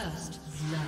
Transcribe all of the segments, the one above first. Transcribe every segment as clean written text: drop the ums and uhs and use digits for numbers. First blood.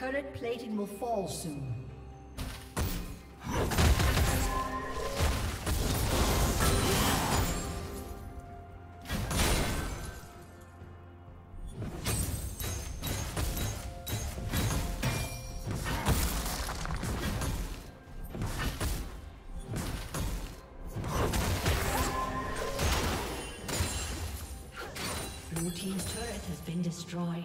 Turret plating will fall soon. Blue team's turret has been destroyed.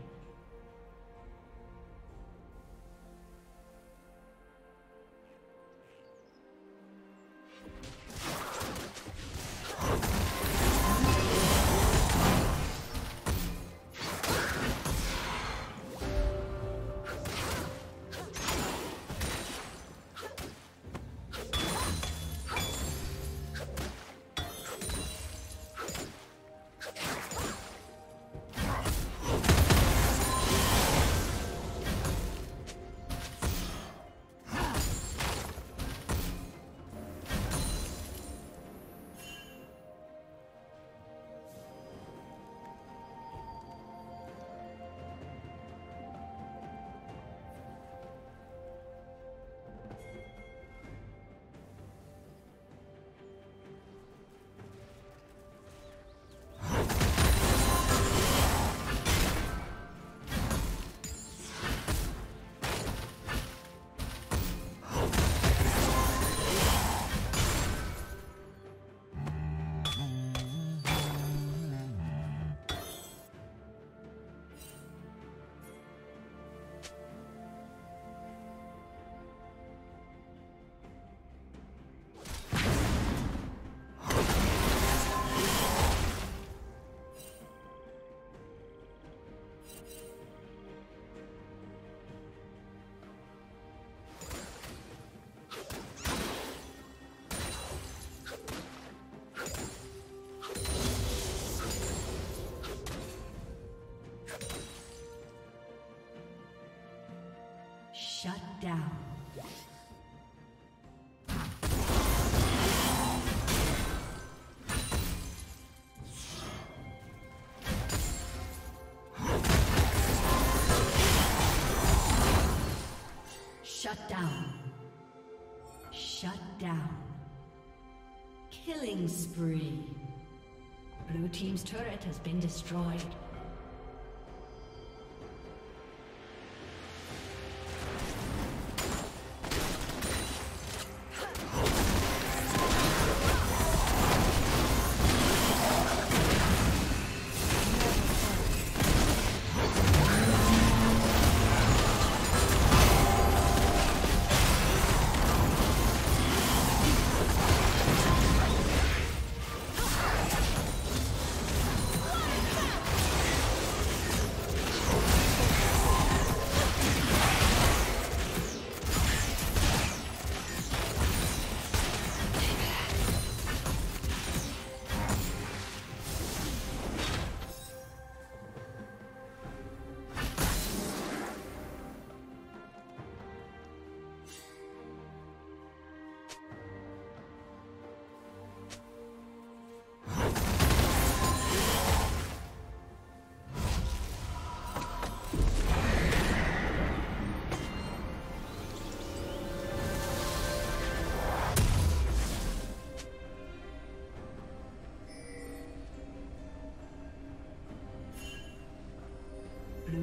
Shut down. Shut down. Shut down. Killing spree. Blue team's turret has been destroyed.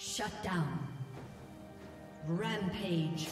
Shut down. Rampage.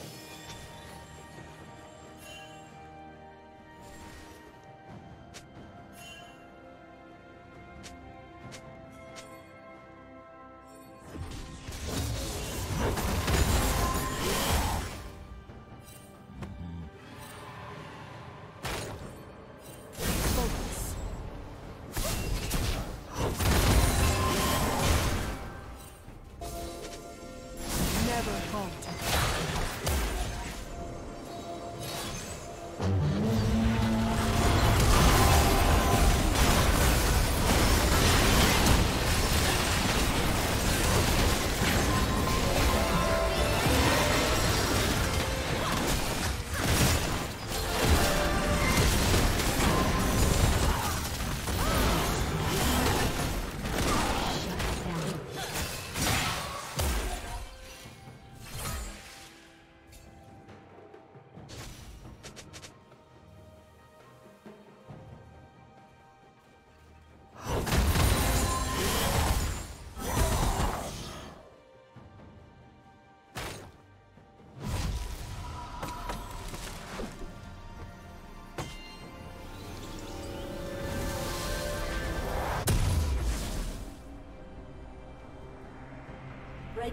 The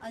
A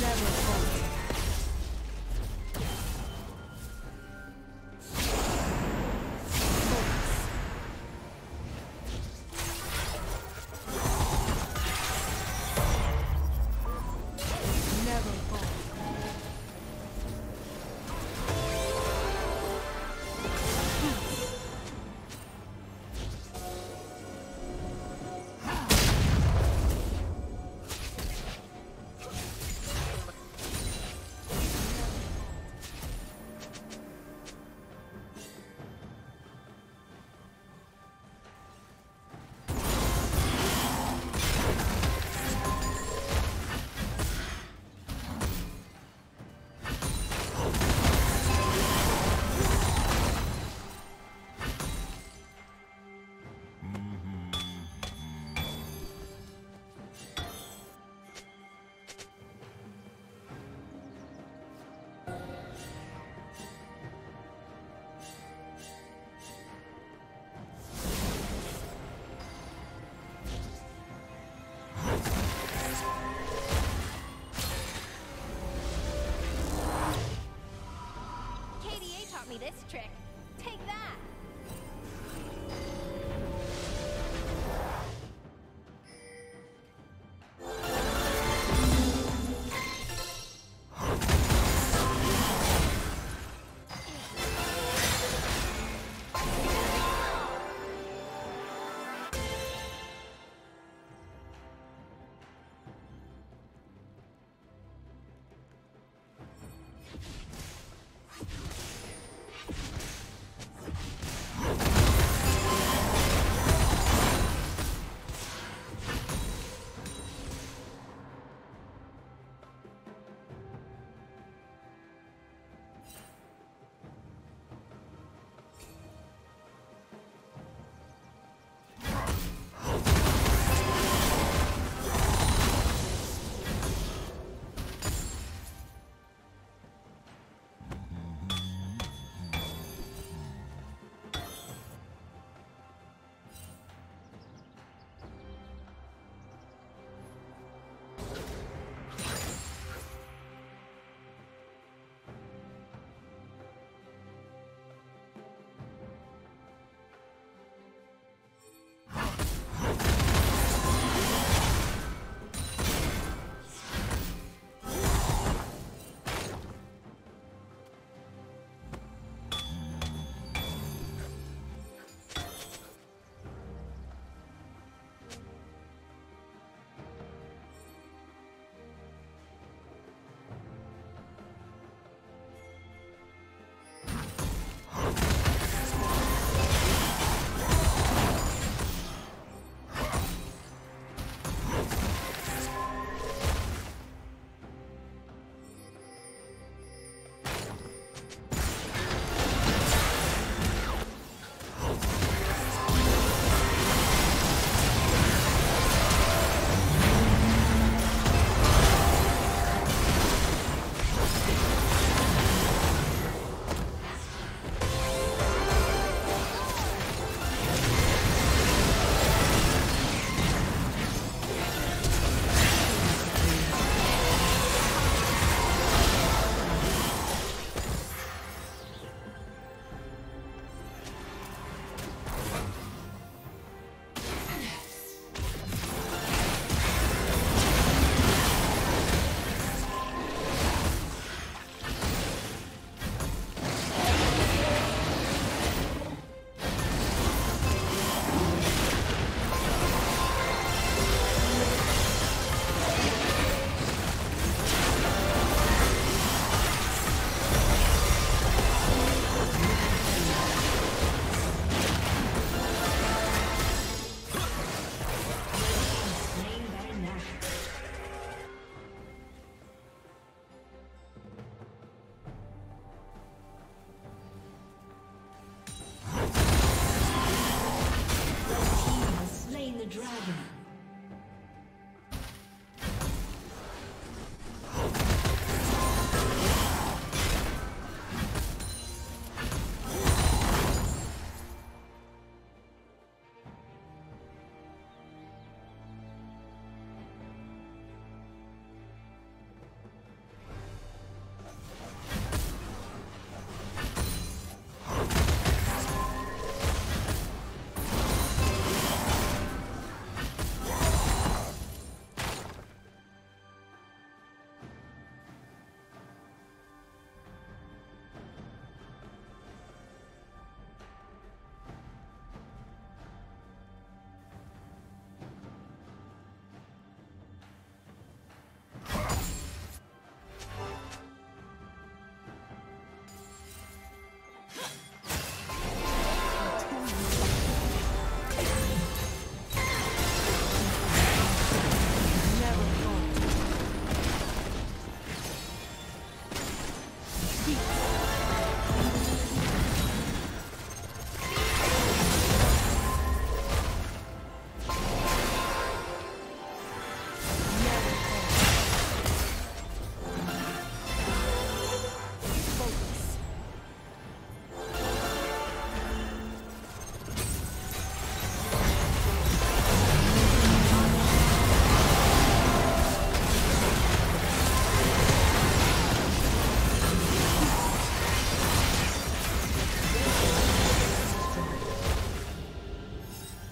Never this trick. Take that!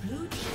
Blue team.